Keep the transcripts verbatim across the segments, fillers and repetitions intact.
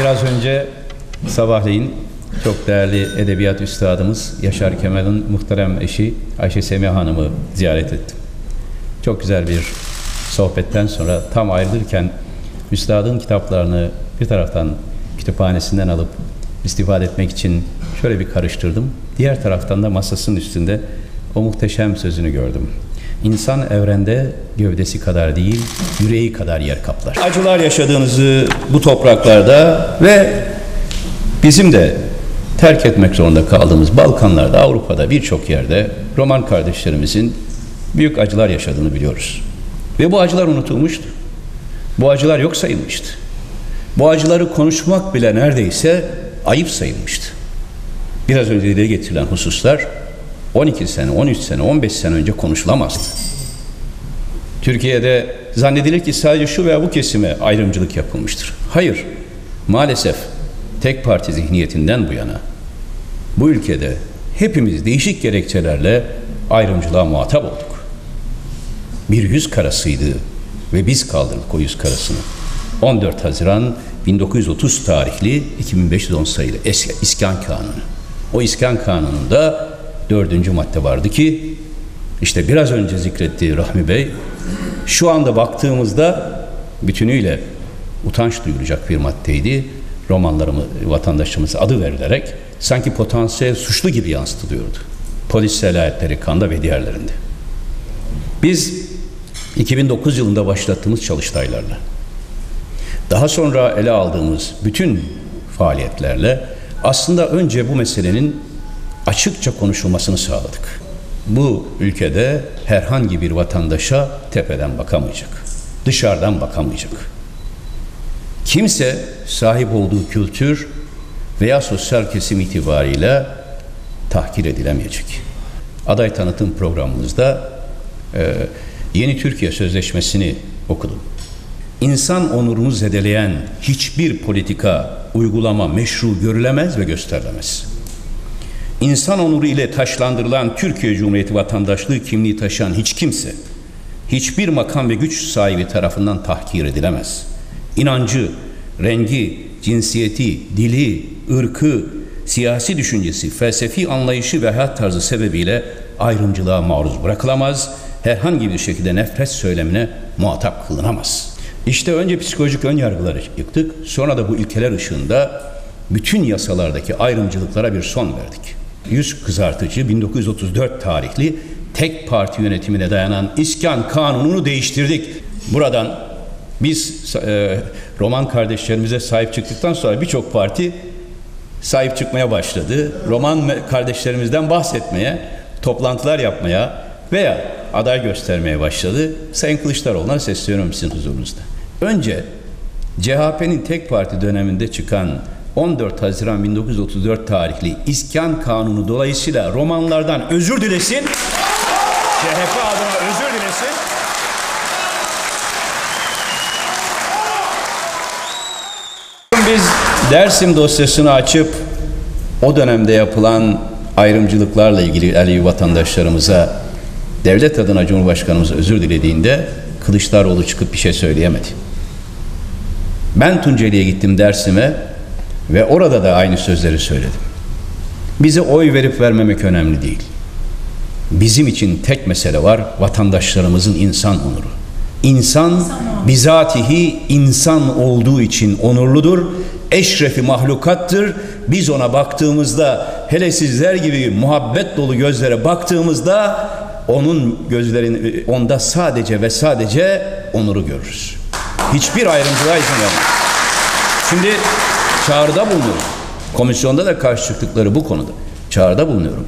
Biraz önce sabahleyin çok değerli edebiyat üstadımız Yaşar Kemal'in muhterem eşi Ayşe Semiha Hanım'ı ziyaret ettim. Çok güzel bir sohbetten sonra tam ayrılırken üstadın kitaplarını bir taraftan kütüphanesinden alıp istifade etmek için şöyle bir karıştırdım. Diğer taraftan da masasının üstünde o muhteşem sözünü gördüm. İnsan evrende gövdesi kadar değil, yüreği kadar yer kaplar. Acılar yaşadığınızı bu topraklarda ve bizim de terk etmek zorunda kaldığımız Balkanlarda, Avrupa'da birçok yerde Roman kardeşlerimizin büyük acılar yaşadığını biliyoruz. Ve bu acılar unutulmuştu. Bu acılar yok sayılmıştı. Bu acıları konuşmak bile neredeyse ayıp sayılmıştı. Biraz önce dile getirilen hususlar on iki sene, on üç sene, on beş sene önce konuşulamazdı. Türkiye'de zannedilir ki sadece şu veya bu kesime ayrımcılık yapılmıştır. Hayır, maalesef tek parti zihniyetinden bu yana bu ülkede hepimiz değişik gerekçelerle ayrımcılığa muhatap olduk. Bir yüz karasıydı ve biz kaldırdık o yüz karasını. on dört Haziran bin dokuz yüz otuz tarihli iki bin beş yüz on sayılı İskan Kanunu. O İskan Kanunu'nda dördüncü madde vardı ki, işte biraz önce zikrettiği Rahmi Bey, şu anda baktığımızda bütünüyle utanç duyulacak bir maddeydi. Romanlarımız, vatandaşımız adı verilerek sanki potansiyel suçlu gibi yansıtılıyordu. Polis selahiyetleri Kanda ve diğerlerinde. Biz iki bin dokuz yılında başlattığımız çalıştaylarla, daha sonra ele aldığımız bütün faaliyetlerle aslında önce bu meselenin açıkça konuşulmasını sağladık. Bu ülkede herhangi bir vatandaşa tepeden bakamayacak, dışarıdan bakamayacak. Kimse sahip olduğu kültür veya sosyal kesim itibariyle tahkir edilemeyecek. Aday tanıtım programımızda e, Yeni Türkiye Sözleşmesi'ni okudum. İnsan onurunu zedeleyen hiçbir politika, uygulama meşru görülemez ve gösterilemez. İnsan onuru ile taşlandırılan Türkiye Cumhuriyeti vatandaşlığı kimliği taşıyan hiç kimse, hiçbir makam ve güç sahibi tarafından tahkir edilemez. İnancı, rengi, cinsiyeti, dili, ırkı, siyasi düşüncesi, felsefi anlayışı ve hayat tarzı sebebiyle ayrımcılığa maruz bırakılamaz, herhangi bir şekilde nefret söylemine muhatap kılınamaz. İşte önce psikolojik önyargıları yıktık, sonra da bu ilkeler ışığında bütün yasalardaki ayrımcılıklara bir son verdik. Yüz kızartıcı bin dokuz yüz otuz dört tarihli tek parti yönetimine dayanan İskan Kanunu'nu değiştirdik. Buradan biz e, Roman kardeşlerimize sahip çıktıktan sonra birçok parti sahip çıkmaya başladı. Roman kardeşlerimizden bahsetmeye, toplantılar yapmaya veya aday göstermeye başladı. Sayın Kılıçdaroğlu'na sesleniyorum sizin huzurunuzda. Önce C H P'nin tek parti döneminde çıkan on dört Haziran bin dokuz yüz otuz dört tarihli İskan Kanunu dolayısıyla Romanlardan özür dilesin, C H P adına özür dilesin. Biz Dersim dosyasını açıp o dönemde yapılan ayrımcılıklarla ilgili Alevi vatandaşlarımıza devlet adına Cumhurbaşkanımız özür dilediğinde Kılıçdaroğlu çıkıp bir şey söyleyemedi. Ben Tunceli'ye gittim, Dersim'e, ve orada da aynı sözleri söyledim. Bize oy verip vermemek önemli değil. Bizim için tek mesele var, vatandaşlarımızın insan onuru. İnsan bizatihi insan olduğu için onurludur, eşrefi mahlukattır. Biz ona baktığımızda, hele sizler gibi muhabbet dolu gözlere baktığımızda onun gözlerin onda sadece ve sadece onuru görürüz. Hiçbir ayrımcılığa izin vermeyiz. Şimdi çağrıda bulunuyorum. Komisyonda da karşı çıktıkları bu konuda. Çağrıda bulunuyorum.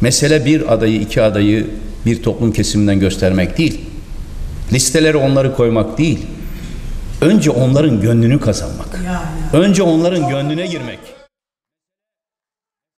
Mesele bir adayı, iki adayı bir toplum kesiminden göstermek değil. Listelere onları koymak değil. Önce onların gönlünü kazanmak. Önce onların gönlüne girmek.